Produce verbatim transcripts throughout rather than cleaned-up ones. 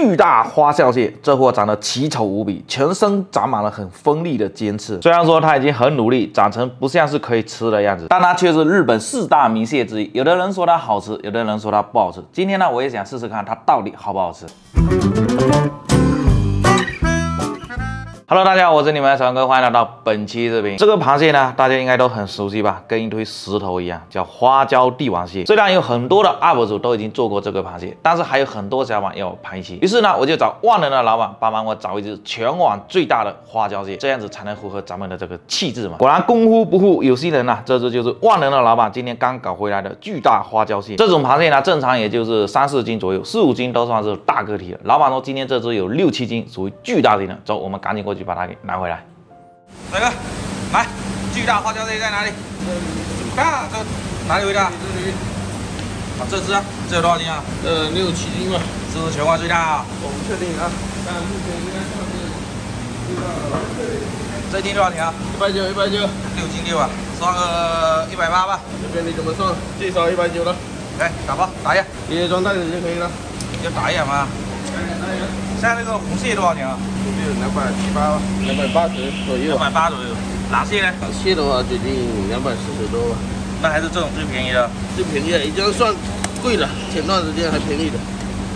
巨大花笑蟹，这货长得奇丑无比，全身长满了很锋利的尖刺。虽然说它已经很努力，长成不像是可以吃的样子，但它却是日本四大名蟹之一。有的人说它好吃，有的人说它不好吃。今天呢，我也想试试看它到底好不好吃。Hello， 大家好，我是你们的小杨哥，欢迎来到本期视频。这个螃蟹呢，大家应该都很熟悉吧，跟一堆石头一样，叫花胶帝王蟹。虽然有很多的 U P 主都已经做过这个螃蟹，但是还有很多小伙伴要我拍一期。于是呢，我就找万能的老板帮忙我找一只全网最大的花胶蟹，这样子才能符合咱们的这个气质嘛。果然功夫不负有心人呐、啊，这只就是万能的老板今天刚搞回来的巨大花胶蟹。这种螃蟹呢，正常也就是三四斤左右，四五斤都算是大个体了。老板说今天这只有六七斤，属于巨大型的。走，我们赶紧过去。去把它给拿回来，帅哥，来，巨大花胶蟹在哪里？这么大，这哪里回大？这里。啊，这只啊，这有多少斤啊？呃，六七斤吧。这是全国最大啊？我不确定啊，但目前应该算是最大了。这斤多少条？一百九，一百九。六斤六啊，算个一百八吧。随便你怎么算，最少一百九了。来，打包打一下，直接装袋子就可以了。要打一下吗？像那个红蟹多少钱啊？就两百七八，两百八十左右。两百八左右。哪蟹呢？哪蟹的话，最近两百四十多。那还是这种最便宜的。最便宜的，已经算贵了。前段时间还便宜的。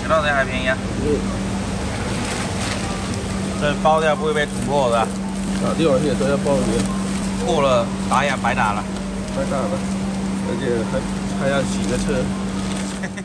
前段时间还便宜啊？对。这包掉不会被捅破的。啊，帝王蟹都要包鱼。破了打眼白打了。白打了，而且还还要洗个车。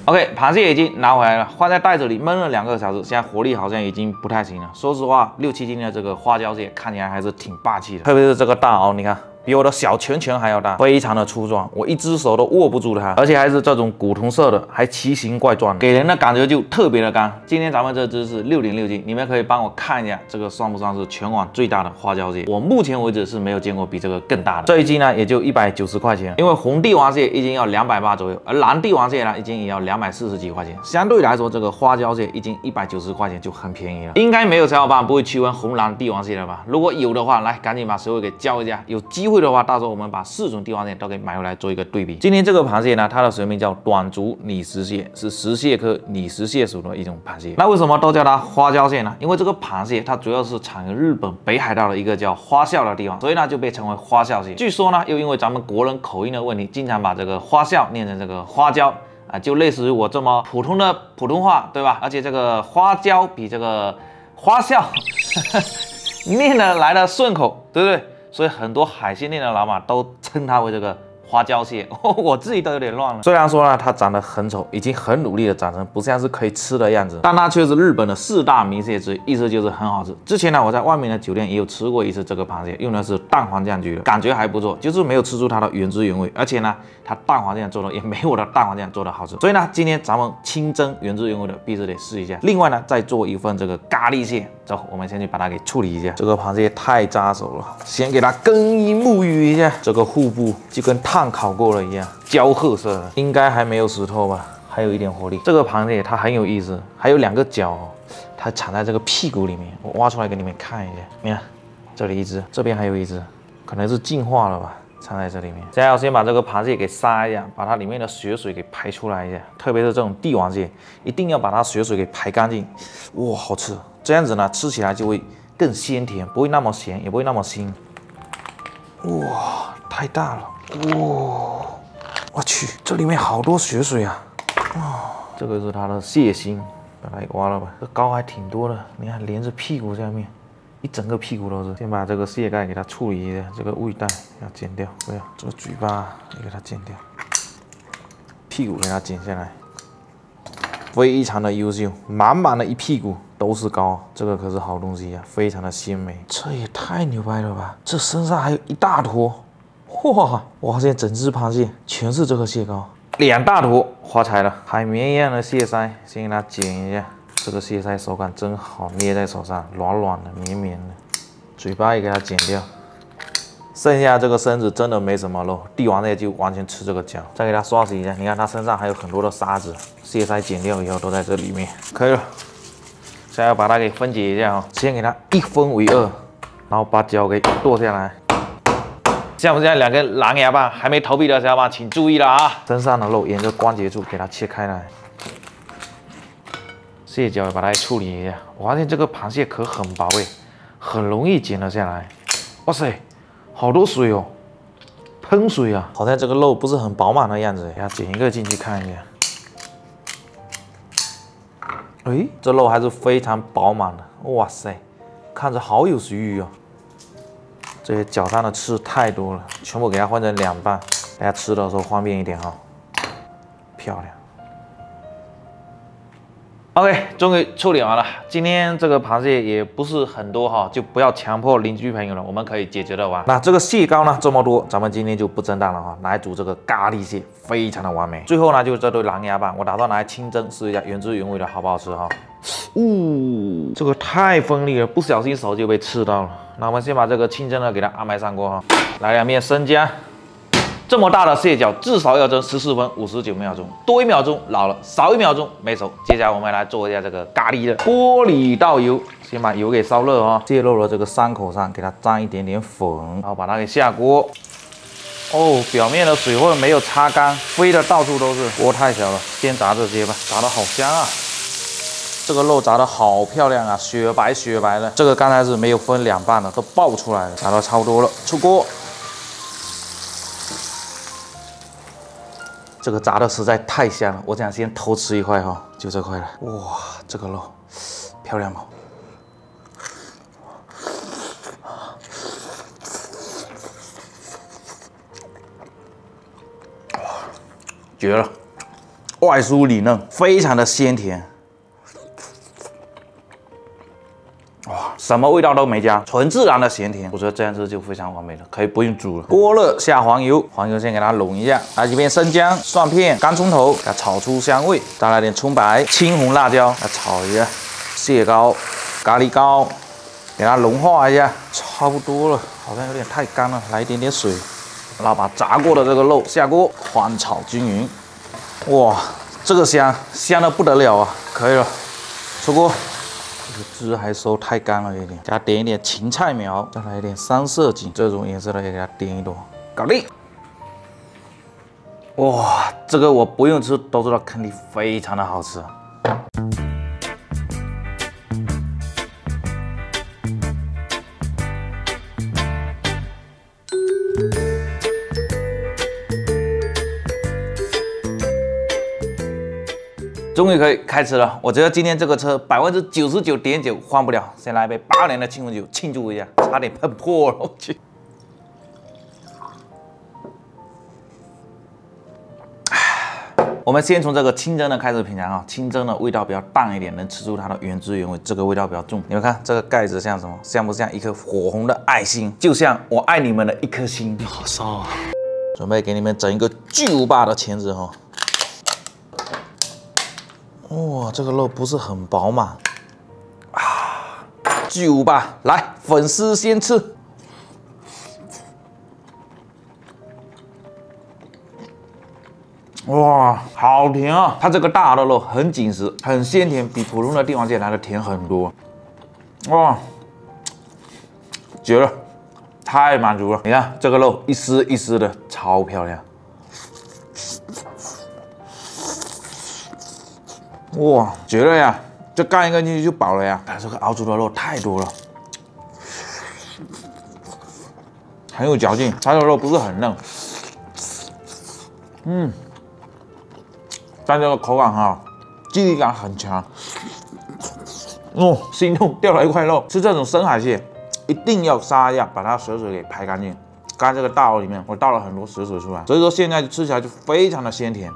OK， 螃蟹已经拿回来了，放在袋子里闷了两个小时，现在活力好像已经不太行了。说实话，六七斤的这个花胶蟹看起来还是挺霸气的，特别是这个大螯，你看比我的小拳拳还要大，非常的粗壮，我一只手都握不住它，而且还是这种古铜色的，还奇形怪状的，给人的感觉就特别的干。今天咱们这只是 六点六 斤，你们可以帮我看一下这个算不算是全网最大的花胶蟹？我目前为止是没有见过比这个更大的。这一斤呢也就一百九十块钱，因为红帝王蟹一斤要两百八左右，而蓝帝王蟹呢一斤也要两百四十几块钱，相对来说这个花胶蟹一斤一百九十块钱就很便宜了。应该没有小伙伴不会去问红蓝帝王蟹了吧？如果有的话，来赶紧把水位给教一下，有机会。会的话，到时候我们把四种帝王蟹都给买回来做一个对比。今天这个螃蟹呢，它的学名叫短足拟石蟹，是石蟹科拟石蟹属的一种螃蟹。那为什么都叫它花胶蟹呢？因为这个螃蟹它主要是产于日本北海道的一个叫花笑的地方，所以呢就被称为花笑蟹。据说呢，又因为咱们国人口音的问题，经常把这个花笑念成这个花胶。啊，就类似于我这么普通的普通话，对吧？而且这个花胶比这个花笑呵呵念的来的顺口，对不对？所以很多海鲜店的老板都称它为这个花胶蟹，我自己都有点乱了。虽然说呢，它长得很丑，已经很努力的长成不像是可以吃的样子，但它却是日本的四大名蟹之一，意思就是很好吃。之前呢，我在外面的酒店也有吃过一次这个螃蟹，用的是蛋黄酱焗的，感觉还不错，就是没有吃出它的原汁原味，而且呢，它蛋黄酱做的也没我的蛋黄酱做的好吃。所以呢，今天咱们清蒸原汁原味的必须得试一下。另外呢，再做一份这个咖喱蟹。走，我们先去把它给处理一下。这个螃蟹太扎手了，先给它更衣沐浴一下，这个腹部就跟炭烤过了一样，焦褐色的，应该还没有石头吧，还有一点活力。这个螃蟹它很有意思，还有两个脚、哦，它藏在这个屁股里面，我挖出来给你们看一下。你看，这里一只，这边还有一只，可能是进化了吧，藏在这里面。现在要先把这个螃蟹给杀一下，把它里面的血水给排出来一下，特别是这种帝王蟹，一定要把它血水给排干净。哇，好吃！这样子呢，吃起来就会更鲜甜，不会那么咸，也不会那么腥。哇，太大了。哇、哦，我去，这里面好多血水啊！哦，这个是它的蟹心，把它给挖了吧。这膏还挺多的，你看连着屁股下面，一整个屁股都是。先把这个蟹盖给它处理一下，这个胃袋要剪掉，不要。这个嘴巴也给它剪掉，屁股给它剪下来，非常的优秀，满满的一屁股都是膏，这个可是好东西呀、啊，非常的鲜美。这也太牛掰了吧！这身上还有一大坨。哇！我发现整只螃蟹全是这个蟹膏，两大坨，发财了！海绵一样的蟹鳃，先给它剪一下。这个蟹鳃手感真好，捏在手上软软的、绵绵的。嘴巴也给它剪掉，剩下这个身子真的没什么肉，帝王蟹就完全吃这个脚。再给它刷洗一下，你看它身上还有很多的沙子，蟹鳃剪掉以后都在这里面。可以了，现在要把它给分解一下啊、哦，先给它一分为二，然后把脚给剁下来。像我们这样两根狼牙棒还没投币的小伙伴，请注意了啊！身上的肉沿着关节处给它切开来，蟹脚把它处理一下。我发现这个螃蟹壳很薄哎，很容易剪了下来。哇塞，好多水哦，喷水啊！好在这个肉不是很饱满的样子，给它剪一个进去看一下。哎，这肉还是非常饱满的。哇塞，看着好有食欲哦。这些脚上的刺太多了，全部给它换成两半，大家吃的时候方便一点哈。漂亮。 OK， 终于处理完了。今天这个螃蟹也不是很多哈，就不要强迫邻居朋友了，我们可以解决得完。那这个蟹膏呢，这么多，咱们今天就不蒸蛋了哈，拿来煮这个咖喱蟹，非常的完美。最后呢，就是这对狼牙棒，我打算拿来清蒸试一下原汁原味的好不好吃哈。呜、哦，这个太锋利了，不小心手就被刺到了。那我们先把这个清蒸的给它安排上锅哈，来两面生姜。 这么大的蟹脚至少要蒸十四分五十九秒钟，多一秒钟老了，少一秒钟没熟。接下来我们来做一下这个咖喱的锅里倒油，先把油给烧热啊、哦，蟹肉的这个伤口上给它沾一点点粉，然后把它给下锅。哦，表面的水分没有擦干，飞的到处都是。锅太小了，先炸这些吧，炸的好香啊！这个肉炸的好漂亮啊，雪白雪白的。这个刚才是没有分两半的，都爆出来了，炸的差不多了，出锅。 这个炸的实在太香了，我想先偷吃一块哈、哦，就这块了。哇，这个肉漂亮吗？哇，绝了！外酥里嫩，非常的鲜甜。哇，什么味道都没加，纯自然的咸甜，我觉得这样子就非常完美了，可以不用煮了。锅热下黄油，黄油先给它拢一下，来几片生姜、蒜片、干葱头，给它炒出香味，再来点葱白、青红辣椒，来炒一下。蟹膏、咖喱膏，给它融化一下，差不多了，好像有点太干了，来一点点水，然后把炸过的这个肉下锅，翻炒均匀。哇，这个香香的不得了啊！可以了，出锅。 这个汁还收太干了一点，给它点一点芹菜苗，再来一点三色堇，这种颜色的也给它点一朵，搞定。哇，这个我不用吃都知道，肯定非常的好吃。终于可以开吃了，我觉得今天这个车百分之九十九点九换不了，先来一杯八年的青红酒庆祝一下，差点喷破了，我去！我们先从这个清蒸的开始品尝啊，清蒸的味道比较淡一点，能吃出它的原汁原味，这个味道比较重。你们看这个盖子像什么？像不像一颗火红的爱心？就像我爱你们的一颗心。你好骚啊！准备给你们整一个巨无霸的钳子哈。 哇，这个肉不是很饱满啊，巨无霸！来，粉丝先吃。哇，好甜啊！它这个大的肉很紧实，很鲜甜，比普通的帝王蟹来的甜很多。哇，绝了，太满足了！你看这个肉一丝一丝的，超漂亮。 哇，绝了呀！这干一个进去就饱了呀。它这个熬煮的肉太多了，很有嚼劲。它的肉不是很嫩，嗯，但这个口感很好，记忆感很强。哦，心痛，掉了一块肉。吃这种深海蟹，一定要杀一下，把它血水给排干净。刚这个大锅里面，我倒了很多血水出来，所以说现在吃起来就非常的鲜甜。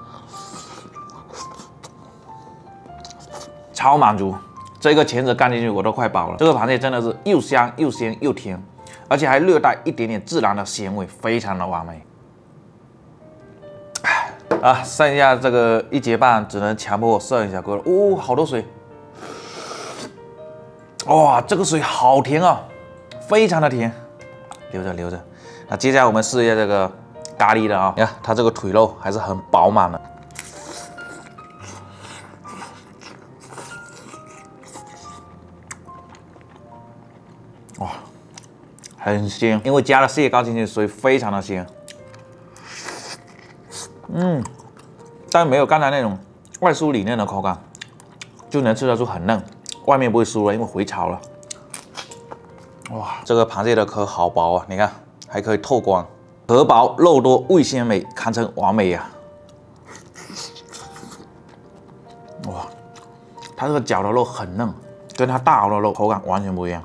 超满足，这个钳子干进去我都快饱了。这个螃蟹真的是又香又鲜又甜，而且还略带一点点自然的鲜味，非常的完美。啊，剩下这个一节半，只能强迫我涮一下锅了。哦，好多水！哇，这个水好甜啊，非常的甜，留着留着。那接下来我们试一下这个咖喱的啊、哦，你看它这个腿肉还是很饱满的。 哇，很鲜，因为加了蟹膏进去，所以非常的鲜。嗯，但没有刚才那种外酥里嫩的口感，就能吃得出很嫩，外面不会酥了，因为回潮了。哇，这个螃蟹的壳好薄啊，你看还可以透光，壳薄肉多，味鲜美，堪称完美呀、啊！哇，它这个绞的肉很嫩，跟它大熬的肉口感完全不一样。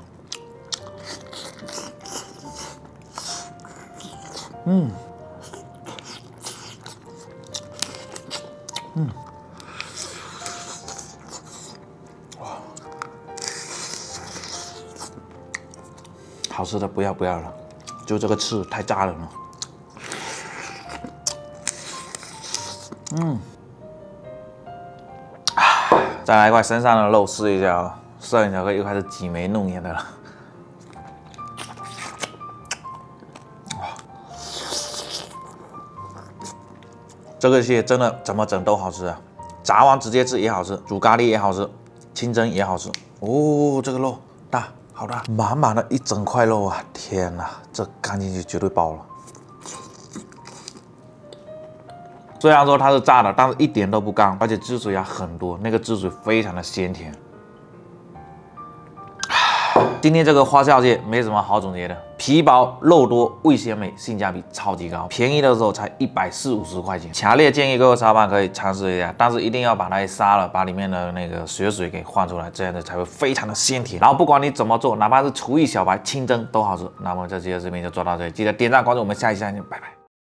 嗯，嗯。 好吃的不要不要了，就这个刺太炸了呢。嗯，再来一块身上的肉试一下啊、哦，摄影小哥又开始挤眉弄眼的了。这个蟹真的怎么整都好吃啊，炸完直接吃也好吃，煮咖喱也好吃，清蒸也好吃。哦，这个肉大。 好大，满满的一整块肉啊！天哪，这干进去绝对饱了。虽然说它是炸的，但是一点都不干，而且汁水也很多，那个汁水非常的鲜甜。今天这个花孝蟹没什么好总结的，皮薄肉多，味鲜美，性价比超级高，便宜的时候才一百四五十块钱。强烈建议各位小伙伴可以尝试一下，但是一定要把它杀了，把里面的那个血水给换出来，这样子才会非常的鲜甜。然后不管你怎么做，哪怕是厨艺小白清蒸都好吃。那么这期的视频就做到这里，记得点赞关注，我们下期再见，拜拜。